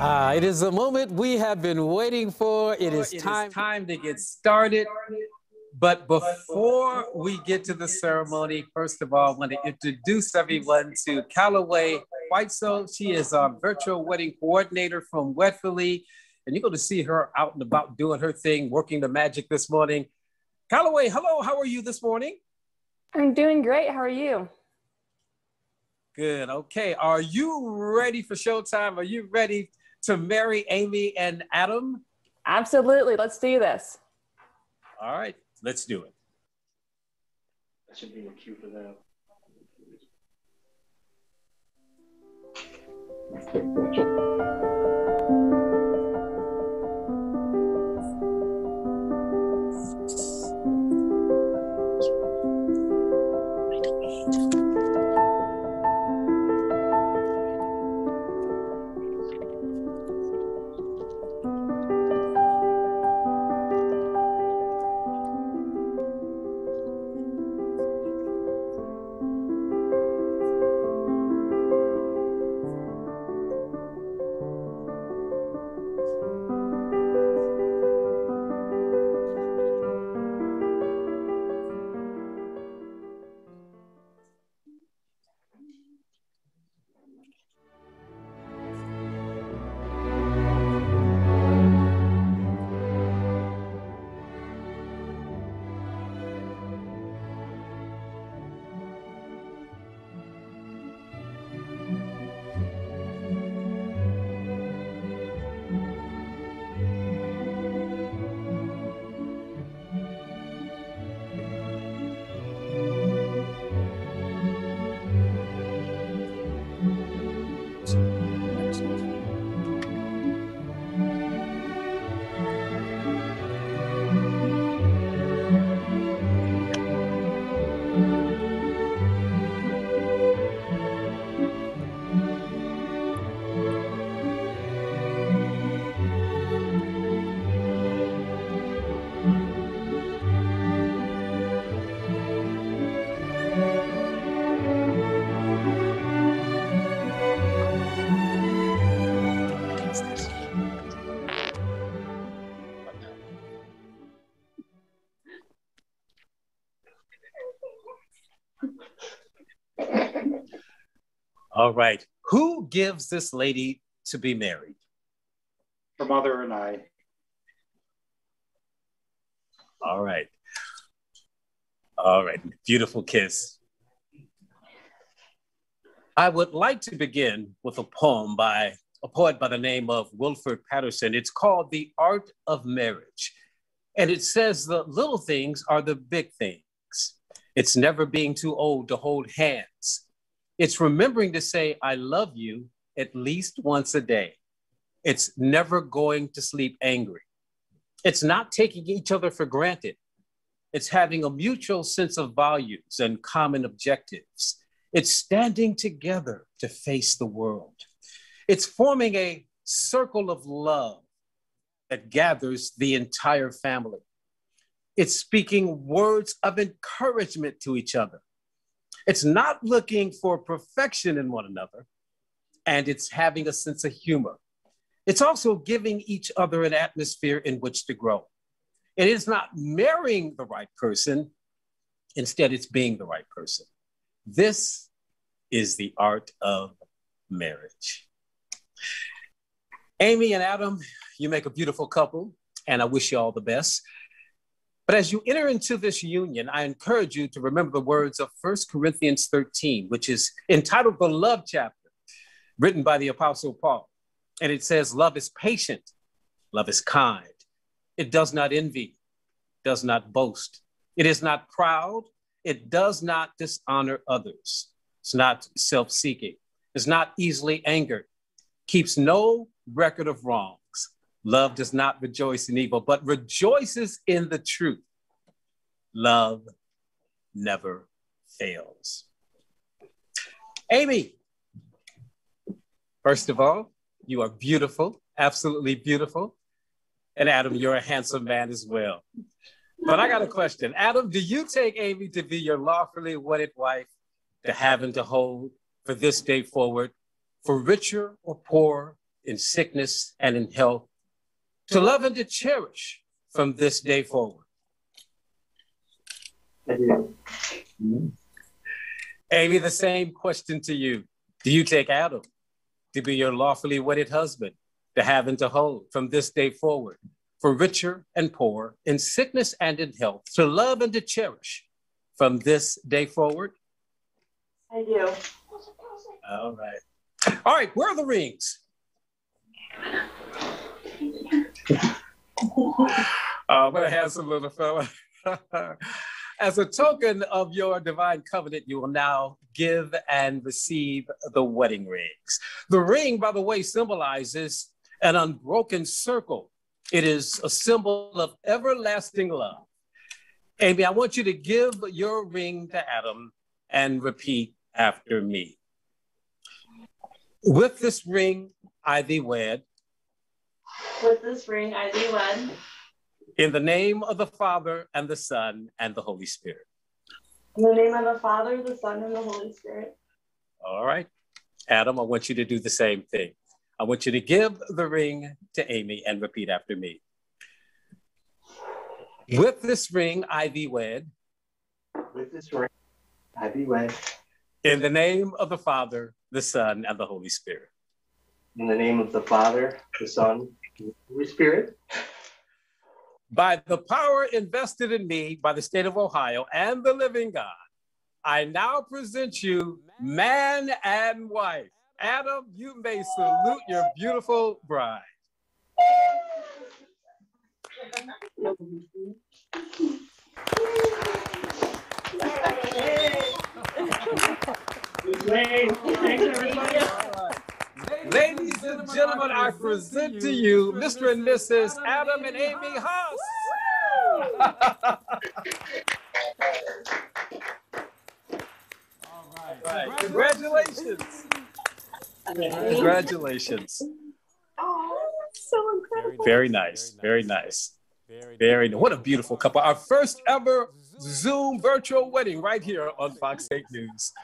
It is the moment we have been waiting for. It is time to get started. But before we get to the ceremony, first of all, I want to introduce everyone to Callaway Whiteso. She is our virtual wedding coordinator from Wedfuly, and you're going to see her out and about doing her thing, working the magic this morning. Callaway, hello. How are you this morning? I'm doing great. How are you? Good. Okay. Are you ready for showtime? Are you ready to marry Amy and Adam? Absolutely. Let's do this. All right. Let's do it. That should be a cue for that. All right. Who gives this lady to be married? Her mother and I. All right. All right. Beautiful kiss. I would like to begin with a poem by a poet by the name of Wilford Patterson. It's called The Art of Marriage. And it says the little things are the big things. It's never being too old to hold hands. It's remembering to say, I love you at least once a day. It's never going to sleep angry. It's not taking each other for granted. It's having a mutual sense of values and common objectives. It's standing together to face the world. It's forming a circle of love that gathers the entire family. It's speaking words of encouragement to each other. It's not looking for perfection in one another, and it's having a sense of humor. It's also giving each other an atmosphere in which to grow. It is not marrying the right person. Instead, it's being the right person. This is the art of marriage. Amy and Adam, you make a beautiful couple, and I wish you all the best. But as you enter into this union, I encourage you to remember the words of 1 Corinthians 13, which is entitled The Love Chapter, written by the Apostle Paul. And it says, love is patient, love is kind. It does not envy, does not boast. It is not proud. It does not dishonor others. It's not self-seeking. It's not easily angered. Keeps no record of wrong. Love does not rejoice in evil, but rejoices in the truth. Love never fails. Amy, first of all, you are beautiful, absolutely beautiful. And Adam, you're a handsome man as well. But I got a question. Adam, do you take Amy to be your lawfully wedded wife, to have and to hold for this day forward, for richer or poorer? in sickness and in health, to love and to cherish from this day forward. Amy, the same question to you. Do you take Adam to be your lawfully wedded husband, to have and to hold from this day forward, for richer and poor, in sickness and in health, to love and to cherish from this day forward? I do. All right. All right, where are the rings? What a handsome little fella. As a token of your divine covenant, you will now give and receive the wedding rings. The ring, by the way, symbolizes an unbroken circle. It is a symbol of everlasting love. Amy, I want you to give your ring to Adam and repeat after me. With this ring, I thee wed. With this ring, I thee wed. In the name of the Father, and the Son, and the Holy Spirit. In the name of the Father, the Son, and the Holy Spirit. All right. Adam, I want you to do the same thing. I want you to give the ring to Amy and repeat after me. With this ring, I thee wed. With this ring, I thee wed. In the name of the Father, the Son, and the Holy Spirit. In the name of the Father, the Son, and the Holy Spirit. By the power invested in me by the state of Ohio and the living God, I now present you man and wife. Adam, you may salute your beautiful bride. Ladies and gentlemen, I present to you Mr. and Mrs. Adam and Amy Haas. All right. Congratulations. Congratulations. Oh, that's so incredible. Very nice. Very nice. Very nice. What a beautiful couple. Our first ever Zoom virtual wedding right here on Fox 8 News.